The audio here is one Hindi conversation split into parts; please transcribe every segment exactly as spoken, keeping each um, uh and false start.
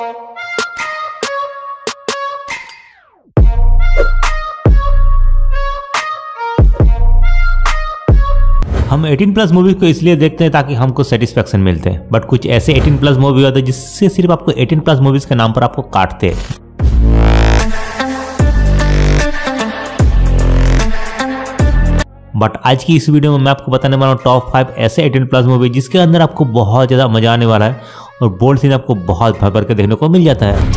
हम अठारह प्लस मूवी को इसलिए देखते हैं ताकि हमको सेटिस्फेक्शन मिलते हैं, बट कुछ ऐसे अठारह प्लस मूवी होते हैं जिससे सिर्फ आपको अठारह प्लस मूवीज के नाम पर आपको काटते हैं। बट आज की इस वीडियो में मैं आपको बताने वाला हूँ टॉप फाइव ऐसे अठारह प्लस मूवी जिसके अंदर आपको बहुत ज़्यादा मजा आने वाला है और बोल्ड सीन आपको बहुत भर भर के देखने को मिल जाता है।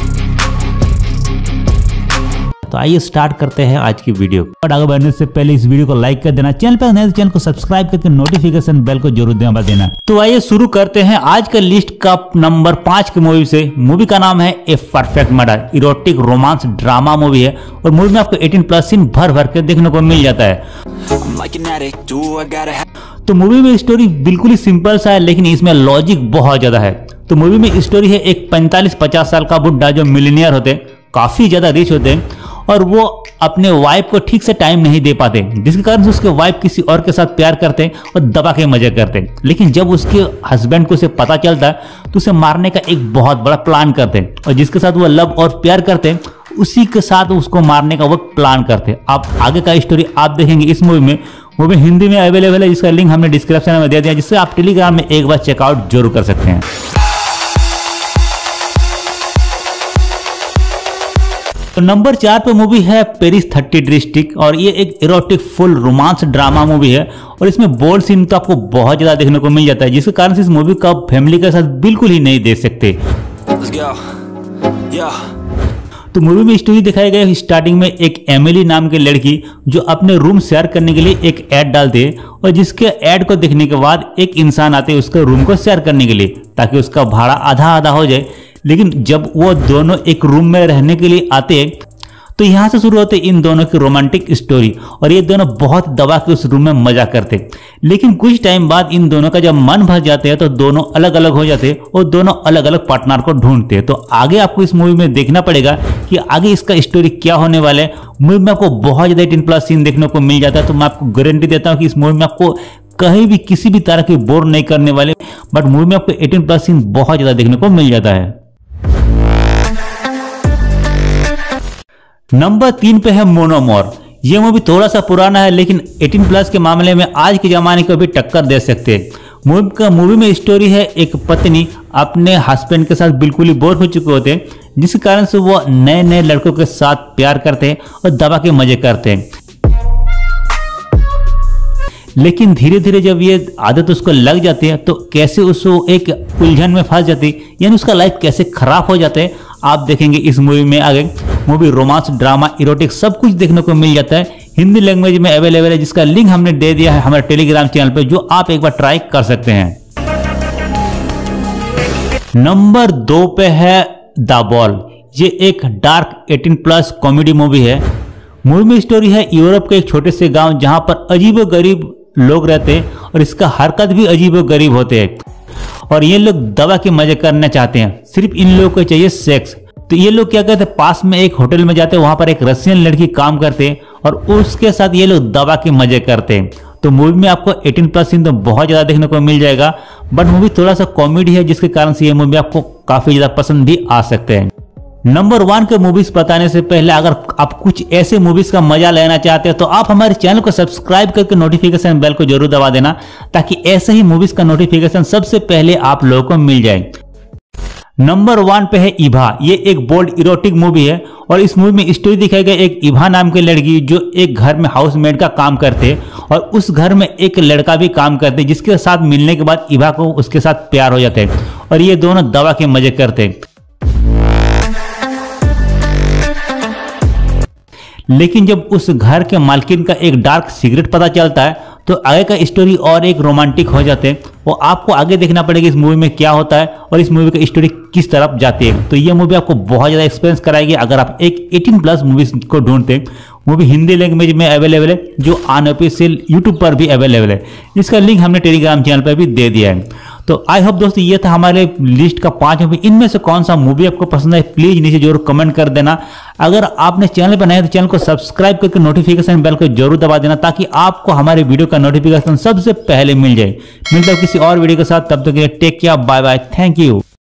तो आइए स्टार्ट करते हैं आज की वीडियो। बट आगे बढ़ने से पहले इस वीडियो को लाइक कर देना, चैनल पर नए चैनल को सब्सक्राइब करके नोटिफिकेशन बेल को जरूर दबा देना। तो आइए शुरू करते हैं आज के लिस्ट का नंबर पांच की मूवी से। मूवी का नाम है a perfect murder. Erotic romance drama movie है और मूवी में आपको अठारह प्लस सीन भर भर के देखने को मिल जाता है। तो मूवी में स्टोरी बिल्कुल ही सिंपल सा है, लेकिन इसमें लॉजिक बहुत ज्यादा है। तो मूवी में स्टोरी है एक पैंतालीस पचास साल का बुड्ढा जो मिलीनियर होते, काफी ज्यादा रिच होते और वो अपने वाइफ को ठीक से टाइम नहीं दे पाते, जिसके कारण उसके वाइफ किसी और के साथ प्यार करते हैं और दबा के मजे करते हैं। लेकिन जब उसके हस्बैंड को उसे पता चलता है तो उसे मारने का एक बहुत बड़ा प्लान करते हैं और जिसके साथ वो लव और प्यार करते हैं उसी के साथ उसको मारने का वो प्लान करते हैं। आप आगे का स्टोरी आप देखेंगे इस मूवी में। मूवी हिंदी में अवेलेबल है, जिसका लिंक हमने डिस्क्रिप्शन में दे दिया, जिससे आप टेलीग्राम में एक बार चेकआउट जरूर कर सकते हैं। तो नंबर चार पे मूवी है पेरिस थर्टीथ डिस्ट्रिक्ट और ये एक erotic full romance drama movie है और इसमें बोल्ड सीन तो आपको बहुत ज्यादा देखने को मिल जाता है, जिसके कारण इस मूवी को आप फैमिली के साथ बिल्कुल ही नहीं देख सकते। तो मूवी में स्टोरी दिखाई गई स्टार्टिंग में एक एमिली नाम की लड़की जो अपने रूम शेयर करने के लिए एक ऐड डालती है और जिसके ऐड को देखने के बाद एक इंसान आते हैं उसके रूम को शेयर करने के लिए ताकि उसका भाड़ा आधा आधा हो जाए। लेकिन जब वो दोनों एक रूम में रहने के लिए आते हैं तो यहाँ से शुरू होते इन दोनों की रोमांटिक स्टोरी और ये दोनों बहुत दबा के उस रूम में मजा करते। लेकिन कुछ टाइम बाद इन दोनों का जब मन भर जाते हैं तो दोनों अलग अलग हो जाते हैं और दोनों अलग अलग पार्टनर को ढूंढते हैं। तो आगे आपको इस मूवी में देखना पड़ेगा कि आगे इसका स्टोरी क्या होने वाला है। मूवी में आपको बहुत ज़्यादा टेन प्लस सीन देखने को मिल जाता है, तो मैं आपको गारंटी देता हूँ कि इस मूवी में आपको कहीं भी किसी भी तरह की बोर नहीं करने वाले। बट मूवी में आपको एटीन प्लस सीन बहुत ज़्यादा देखने को मिल जाता है। नंबर तीन पे है मोनोमॉर्फ। ये मूवी थोड़ा सा पुराना है, लेकिन अठारह प्लस के मामले में आज के ज़माने को भी टक्कर दे सकते हैं। मूवी का मूवी में स्टोरी है एक पत्नी अपने हस्बैंड के साथ बिल्कुल ही बोर हो चुके होते हैं, जिस कारण से वो नए नए लड़कों के साथ प्यार करते हैं और दबा के मजे करते हैं। लेकिन धीरे धीरे जब ये आदत उसको लग जाती है तो कैसे उसको एक उलझन में फंस जाती है, यानी उसका लाइफ कैसे खराब हो जाता है, आप देखेंगे इस मूवी में। आगे मूवी रोमांस ड्रामा इरोटिक सब कुछ देखने को मिल जाता है। हिंदी लैंग्वेज में अवेलेबल है, जिसका लिंक हमने दे दिया है हमारे टेलीग्राम चैनल पे, जो आप एक बार ट्राई कर सकते हैं। नंबर दो पे है द बॉल। ये एक डार्क अठारह प्लस कॉमेडी मूवी है। मूवी में स्टोरी है यूरोप के एक छोटे से गाँव जहाँ पर अजीब गरीब लोग रहते हैं और इसका हरकत भी अजीब गरीब होते हैं और ये लोग दवा के मजे करना चाहते हैं, सिर्फ इन लोगों को चाहिए सेक्स। तो ये लोग क्या करते हैं, पास में एक होटल में जाते हैं, वहां पर एक रशियन लड़की काम करते हैं और उसके साथ ये लोग दवा के मजे करते हैं। तो मूवी में आपको अठारह प्लस सीन तो बहुत ज़्यादा देखने को मिल जाएगा, बट मूवी थोड़ा सा कॉमेडी है, जिसके कारण से ये मूवी आपको काफ़ी ज़्यादा पसंद भी आ सकते हैं। नंबर वन के मूवीज बताने से पहले अगर आप कुछ ऐसे मूवीज का मजा लेना चाहते हो तो आप हमारे चैनल को सब्सक्राइब करके नोटिफिकेशन बेल को जरूर दबा देना, ताकि ऐसे ही मूवीज का नोटिफिकेशन सबसे पहले आप लोगों को मिल जाए। नंबर वन पे है इवा। ये एक बोल्ड इरोटिक मूवी है और इस मूवी में स्टोरी दिखाई गई एक इवा नाम की लड़की जो एक घर में हाउसमेड का काम करते हैं और उस घर में एक लड़का भी काम करते हैं, जिसके साथ मिलने के बाद इवा को उसके साथ प्यार हो जाता है और ये दोनों दवा के मजे करते हैं। लेकिन जब उस घर के मालकिन का एक डार्क सीक्रेट पता चलता है तो आगे का स्टोरी और एक रोमांटिक हो जाते हैं। वो आपको आगे देखना पड़ेगा इस मूवी में क्या होता है और इस मूवी का स्टोरी किस तरफ जाती है। तो ये मूवी आपको बहुत ज़्यादा एक्सपीरियंस कराएगी अगर आप एक अठारह प्लस मूवीज को ढूंढते हैं। मूवी हिंदी लैंग्वेज में अवेलेबल है, जो अनऑफिशियल यूट्यूब पर भी अवेलेबल है, जिसका लिंक हमने टेलीग्राम चैनल पर भी दे दिया है। तो आई होप दोस्तों ये था हमारे लिस्ट का पांच मूवी। इनमें से कौन सा मूवी आपको पसंद है प्लीज नीचे जरूर कमेंट कर देना। अगर आपने चैनल पर नए तो चैनल को सब्सक्राइब करके नोटिफिकेशन बेल को जरूर दबा देना, ताकि आपको हमारे वीडियो का नोटिफिकेशन सबसे पहले मिल जाए। मिलता हूं किसी और वीडियो के साथ, तब तक के लिए take care, bye bye, thank you.